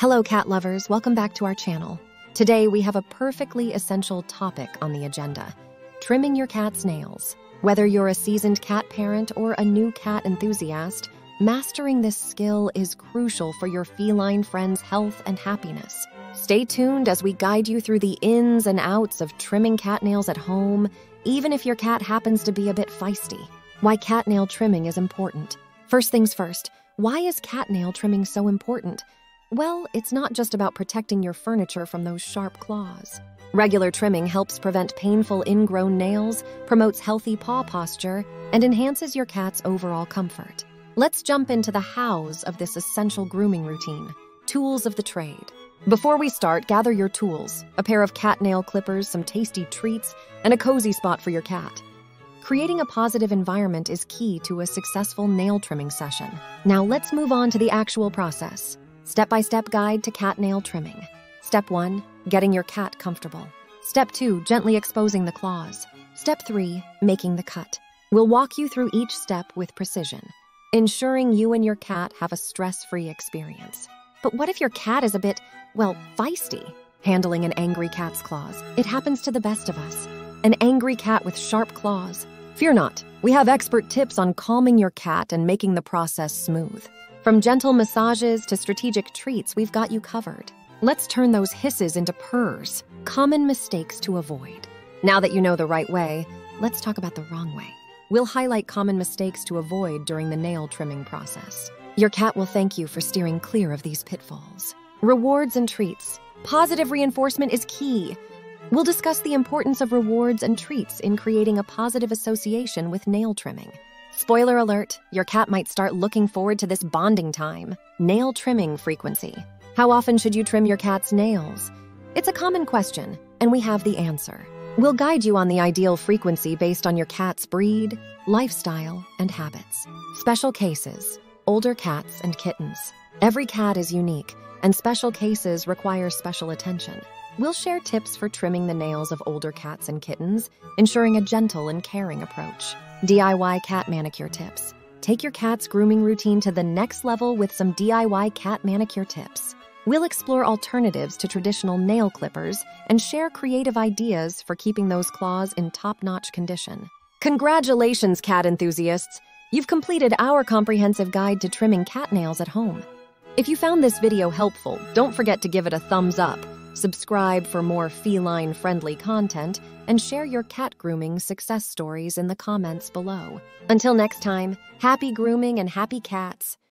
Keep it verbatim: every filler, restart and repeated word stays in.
Hello cat lovers, welcome back to our channel. Today we have a perfectly essential topic on the agenda, trimming your cat's nails. Whether you're a seasoned cat parent or a new cat enthusiast, mastering this skill is crucial for your feline friend's health and happiness. Stay tuned as we guide you through the ins and outs of trimming cat nails at home, even if your cat happens to be a bit feisty. Why cat nail trimming is important. First things first, why is cat nail trimming so important? Well, it's not just about protecting your furniture from those sharp claws. Regular trimming helps prevent painful ingrown nails, promotes healthy paw posture, and enhances your cat's overall comfort. Let's jump into the hows of this essential grooming routine. Tools of the trade. Before we start, gather your tools, a pair of cat nail clippers, some tasty treats, and a cozy spot for your cat. Creating a positive environment is key to a successful nail trimming session. Now let's move on to the actual process. Step-by-step guide to cat nail trimming. Step one, getting your cat comfortable. Step two, gently exposing the claws. Step three, making the cut. We'll walk you through each step with precision, ensuring you and your cat have a stress-free experience. But what if your cat is a bit, well, feisty? Handling an angry cat's claws. It happens to the best of us. An angry cat with sharp claws. Fear not, we have expert tips on calming your cat and making the process smooth. From gentle massages to strategic treats, we've got you covered. Let's turn those hisses into purrs, common mistakes to avoid. Now that you know the right way, let's talk about the wrong way. We'll highlight common mistakes to avoid during the nail trimming process. Your cat will thank you for steering clear of these pitfalls. Rewards and treats. Positive reinforcement is key. We'll discuss the importance of rewards and treats in creating a positive association with nail trimming. Spoiler alert, your cat might start looking forward to this bonding time. Nail trimming frequency. How often should you trim your cat's nails? It's a common question, and we have the answer. We'll guide you on the ideal frequency based on your cat's breed, lifestyle, and habits. Special cases, older cats and kittens. Every cat is unique, and special cases require special attention. We'll share tips for trimming the nails of older cats and kittens, ensuring a gentle and caring approach. D I Y cat manicure tips. Take your cat's grooming routine to the next level with some D I Y cat manicure tips. We'll explore alternatives to traditional nail clippers and share creative ideas for keeping those claws in top-notch condition. Congratulations, cat enthusiasts! You've completed our comprehensive guide to trimming cat nails at home. If you found this video helpful, don't forget to give it a thumbs up, subscribe for more feline-friendly content, and share your cat grooming success stories in the comments below. Until next time, happy grooming and happy cats!